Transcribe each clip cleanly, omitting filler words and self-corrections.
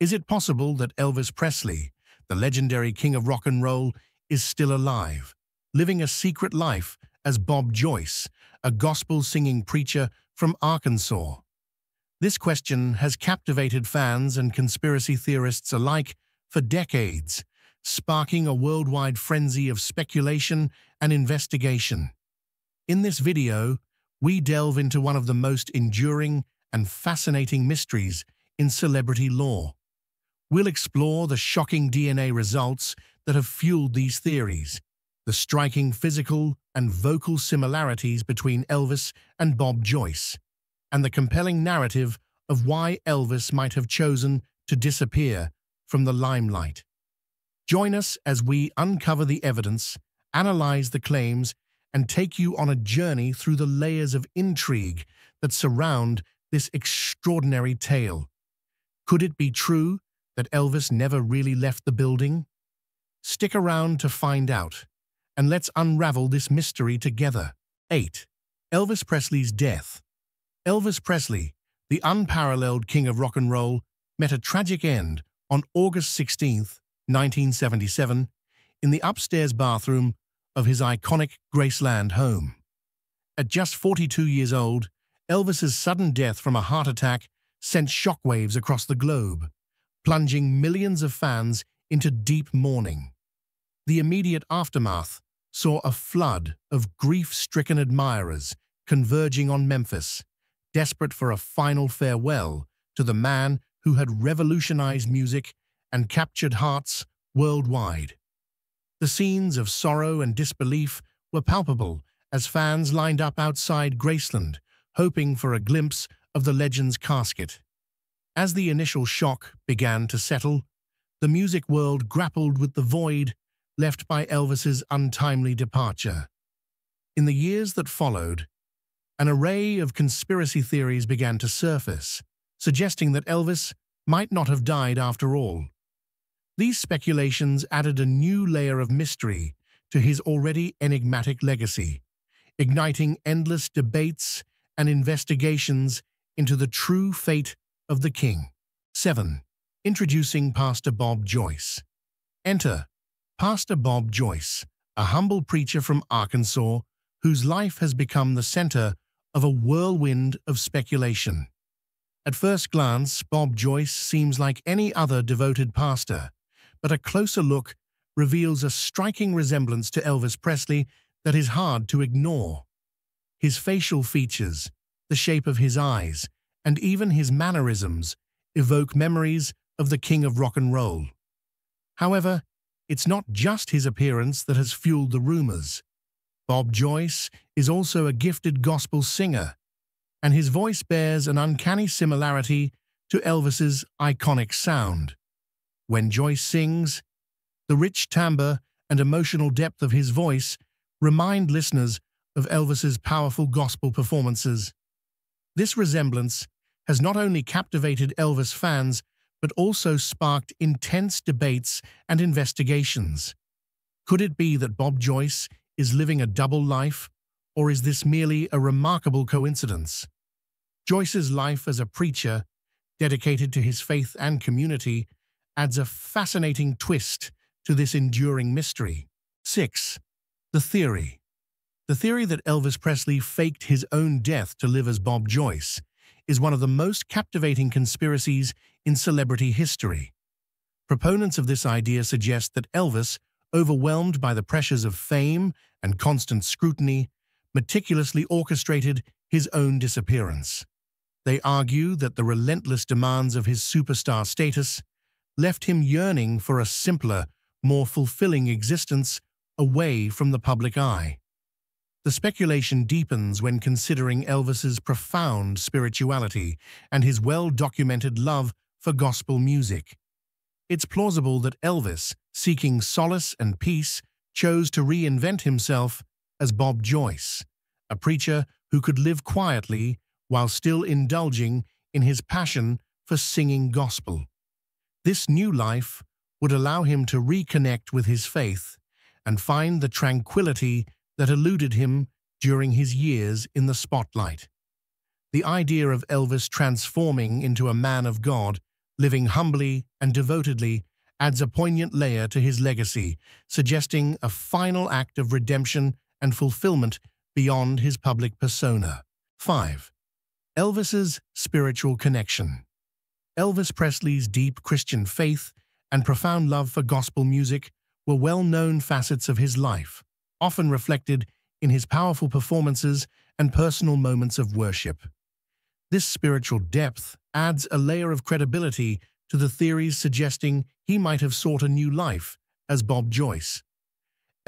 Is it possible that Elvis Presley, the legendary king of rock and roll, is still alive, living a secret life as Bob Joyce, a gospel-singing preacher from Arkansas? This question has captivated fans and conspiracy theorists alike for decades, sparking a worldwide frenzy of speculation and investigation. In this video, we delve into one of the most enduring and fascinating mysteries in celebrity lore. We'll explore the shocking DNA results that have fueled these theories, the striking physical and vocal similarities between Elvis and Bob Joyce, and the compelling narrative of why Elvis might have chosen to disappear from the limelight. Join us as we uncover the evidence, analyze the claims, and take you on a journey through the layers of intrigue that surround this extraordinary tale. Could it be true that Elvis never really left the building? Stick around to find out, and let's unravel this mystery together. 8. Elvis Presley's death. Elvis Presley, the unparalleled king of rock and roll, met a tragic end on August 16, 1977, in the upstairs bathroom of his iconic Graceland home. At just 42 years old, Elvis's sudden death from a heart attack sent shockwaves across the globe, plunging millions of fans into deep mourning. The immediate aftermath saw a flood of grief-stricken admirers converging on Memphis, desperate for a final farewell to the man who had revolutionized music and captured hearts worldwide. The scenes of sorrow and disbelief were palpable as fans lined up outside Graceland, hoping for a glimpse of the legend's casket. As the initial shock began to settle, the music world grappled with the void left by Elvis's untimely departure. In the years that followed, an array of conspiracy theories began to surface, suggesting that Elvis might not have died after all. These speculations added a new layer of mystery to his already enigmatic legacy, igniting endless debates and investigations into the true fate of the king. 7. Introducing Pastor Bob Joyce. Enter Pastor Bob Joyce, a humble preacher from Arkansas whose life has become the center of a whirlwind of speculation. At first glance, Bob Joyce seems like any other devoted pastor, but a closer look reveals a striking resemblance to Elvis Presley that is hard to ignore. His facial features, the shape of his eyes, and even his mannerisms evoke memories of the king of rock and roll. However, it's not just his appearance that has fueled the rumors. Bob Joyce is also a gifted gospel singer, and his voice bears an uncanny similarity to Elvis's iconic sound. When Joyce sings, the rich timbre and emotional depth of his voice remind listeners of Elvis's powerful gospel performances. This resemblance has not only captivated Elvis fans, but also sparked intense debates and investigations. Could it be that Bob Joyce is living a double life, or is this merely a remarkable coincidence? Joyce's life as a preacher, dedicated to his faith and community, adds a fascinating twist to this enduring mystery. 6. The theory. The theory that Elvis Presley faked his own death to live as Bob Joyce is one of the most captivating conspiracies in celebrity history. Proponents of this idea suggest that Elvis, overwhelmed by the pressures of fame and constant scrutiny, meticulously orchestrated his own disappearance. They argue that the relentless demands of his superstar status left him yearning for a simpler, more fulfilling existence away from the public eye. The speculation deepens when considering Elvis's profound spirituality and his well-documented love for gospel music. It's plausible that Elvis, seeking solace and peace, chose to reinvent himself as Bob Joyce, a preacher who could live quietly while still indulging in his passion for singing gospel. This new life would allow him to reconnect with his faith and find the tranquility that eluded him during his years in the spotlight. The idea of Elvis transforming into a man of God living humbly and devotedly, adds a poignant layer to his legacy, suggesting a final act of redemption and fulfillment beyond his public persona. 5. Elvis's spiritual connection. Elvis Presley's deep Christian faith and profound love for gospel music were well-known facets of his life, often reflected in his powerful performances and personal moments of worship. This spiritual depth adds a layer of credibility to the theories suggesting he might have sought a new life as Bob Joyce.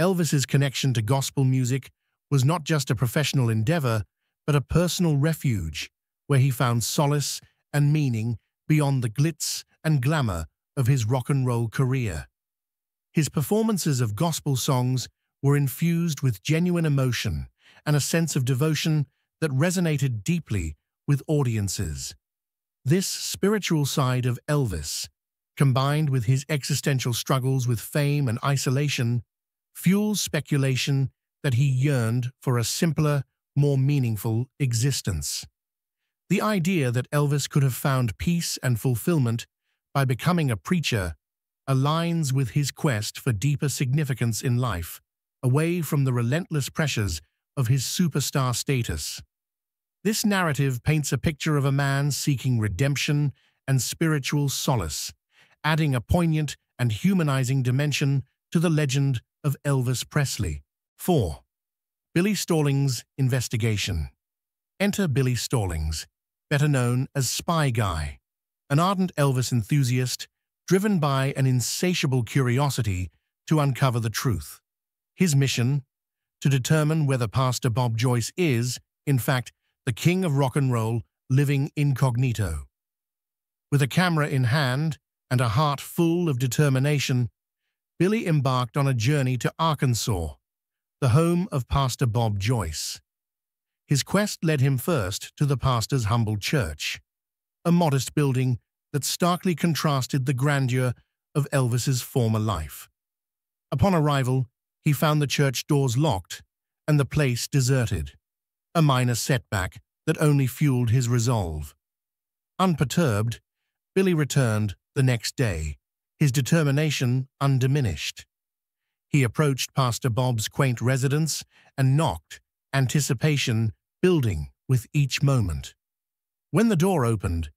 Elvis's connection to gospel music was not just a professional endeavor, but a personal refuge where he found solace and meaning beyond the glitz and glamour of his rock and roll career. His performances of gospel songs were infused with genuine emotion and a sense of devotion that resonated deeply with audiences. This spiritual side of Elvis, combined with his existential struggles with fame and isolation, fuels speculation that he yearned for a simpler, more meaningful existence. The idea that Elvis could have found peace and fulfillment by becoming a preacher aligns with his quest for deeper significance in life, away from the relentless pressures of his superstar status. This narrative paints a picture of a man seeking redemption and spiritual solace, adding a poignant and humanizing dimension to the legend of Elvis Presley. 4. Billy Stallings' investigation. Enter Billy Stallings, better known as Spy Guy, an ardent Elvis enthusiast driven by an insatiable curiosity to uncover the truth. His mission, to determine whether Pastor Bob Joyce is, in fact, the king of rock and roll, living incognito. With a camera in hand and a heart full of determination, Billy embarked on a journey to Arkansas, the home of Pastor Bob Joyce. His quest led him first to the pastor's humble church, a modest building that starkly contrasted the grandeur of Elvis's former life. Upon arrival, he found the church doors locked and the place deserted, a minor setback that only fueled his resolve. Unperturbed, Billy returned the next day, his determination undiminished. He approached Pastor Bob's quaint residence and knocked, anticipation building with each moment. When the door opened,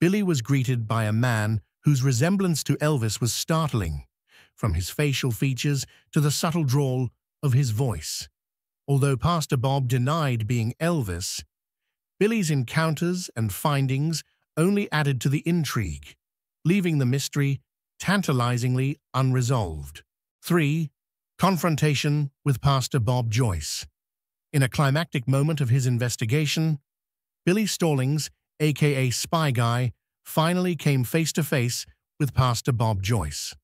Billy was greeted by a man whose resemblance to Elvis was startling, from his facial features to the subtle drawl of his voice. Although Pastor Bob denied being Elvis, Billy's encounters and findings only added to the intrigue, leaving the mystery tantalizingly unresolved. 3. Confrontation with Pastor Bob Joyce. In a climactic moment of his investigation, Billy Stallings, aka Spy Guy, finally came face-to-face with Pastor Bob Joyce.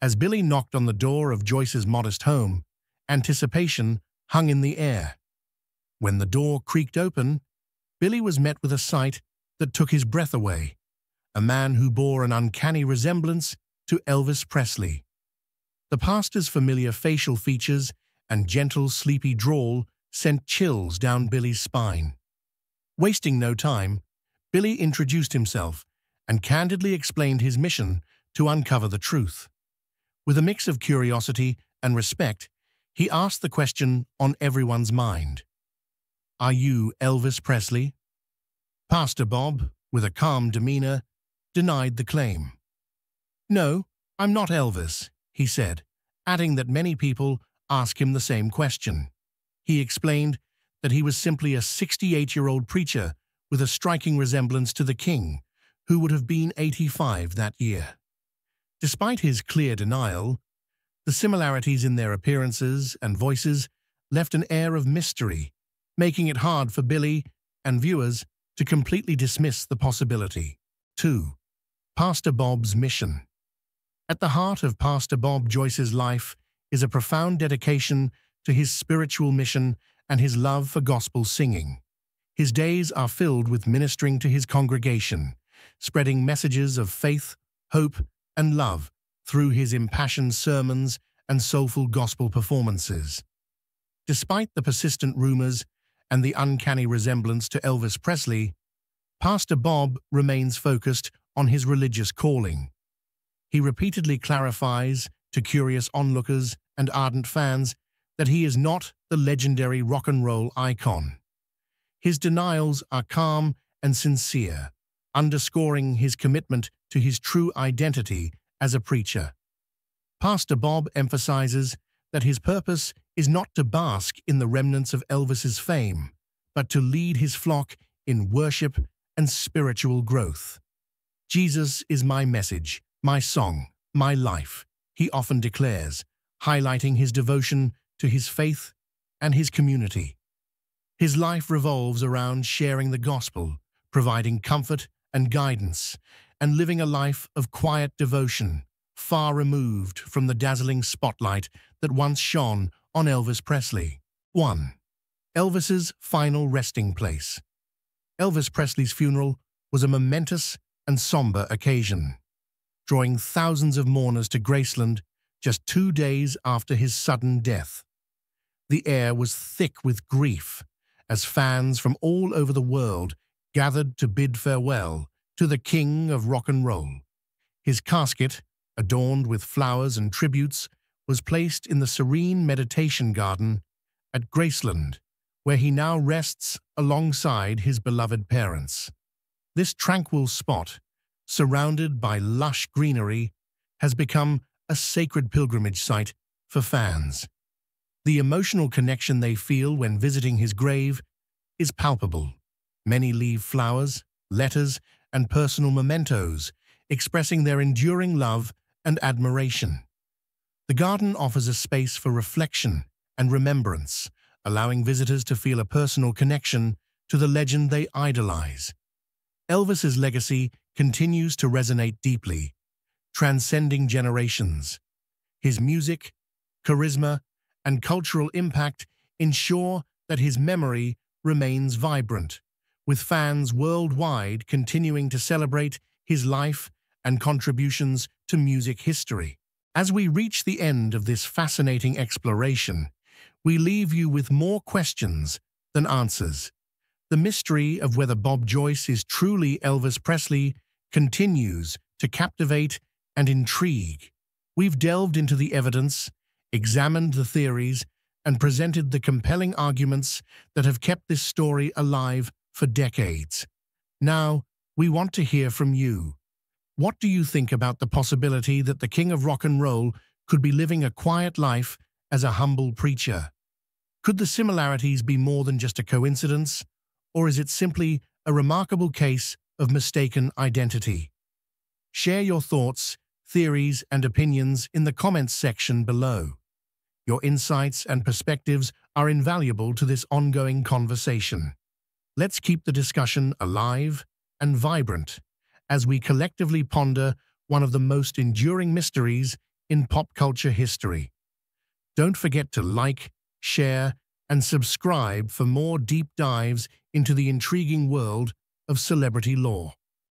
As Billy knocked on the door of Joyce's modest home, anticipation hung in the air. When the door creaked open, Billy was met with a sight that took his breath away, a man who bore an uncanny resemblance to Elvis Presley. The pastor's familiar facial features and gentle, sleepy drawl sent chills down Billy's spine. Wasting no time, Billy introduced himself and candidly explained his mission to uncover the truth. With a mix of curiosity and respect, he asked the question on everyone's mind. "Are you Elvis Presley?" Pastor Bob, with a calm demeanor, denied the claim. "No, I'm not Elvis," he said, adding that many people ask him the same question. He explained that he was simply a 68-year-old preacher with a striking resemblance to the king, who would have been 85 that year. Despite his clear denial, the similarities in their appearances and voices left an air of mystery, making it hard for Billy and viewers to completely dismiss the possibility. 2. Pastor Bob's mission. At the heart of Pastor Bob Joyce's life is a profound dedication to his spiritual mission and his love for gospel singing. His days are filled with ministering to his congregation, spreading messages of faith, hope, and love through his impassioned sermons and soulful gospel performances. Despite the persistent rumors and the uncanny resemblance to Elvis Presley, Pastor Bob remains focused on his religious calling. He repeatedly clarifies to curious onlookers and ardent fans that he is not the legendary rock and roll icon. His denials are calm and sincere, underscoring his commitment to his true identity as a preacher. Pastor Bob emphasizes that his purpose is not to bask in the remnants of Elvis's fame, but to lead his flock in worship and spiritual growth. "Jesus is my message, my song, my life," he often declares, highlighting his devotion to his faith and his community. His life revolves around sharing the gospel, providing comfort and guidance, and living a life of quiet devotion, far removed from the dazzling spotlight that once shone on Elvis Presley. 1. Elvis's final resting place. Elvis Presley's funeral was a momentous and somber occasion, drawing thousands of mourners to Graceland just 2 days after his sudden death. The air was thick with grief as fans from all over the world gathered to bid farewell to the king of rock and roll. His casket, adorned with flowers and tributes, was placed in the serene meditation garden at Graceland, where he now rests alongside his beloved parents. This tranquil spot, surrounded by lush greenery, has become a sacred pilgrimage site for fans. The emotional connection they feel when visiting his grave is palpable. Many leave flowers, letters, and personal mementos, expressing their enduring love and admiration. The garden offers a space for reflection and remembrance, allowing visitors to feel a personal connection to the legend they idolize. Elvis's legacy continues to resonate deeply, transcending generations. His music, charisma, and cultural impact ensure that his memory remains vibrant, with fans worldwide continuing to celebrate his life and contributions to music history. As we reach the end of this fascinating exploration, we leave you with more questions than answers. The mystery of whether Bob Joyce is truly Elvis Presley continues to captivate and intrigue. We've delved into the evidence, examined the theories, and presented the compelling arguments that have kept this story alive for decades. Now, we want to hear from you. What do you think about the possibility that the king of rock and roll could be living a quiet life as a humble preacher? Could the similarities be more than just a coincidence, or is it simply a remarkable case of mistaken identity? Share your thoughts, theories, and opinions in the comments section below. Your insights and perspectives are invaluable to this ongoing conversation. Let's keep the discussion alive and vibrant as we collectively ponder one of the most enduring mysteries in pop culture history. Don't forget to like, share, and subscribe for more deep dives into the intriguing world of celebrity lore.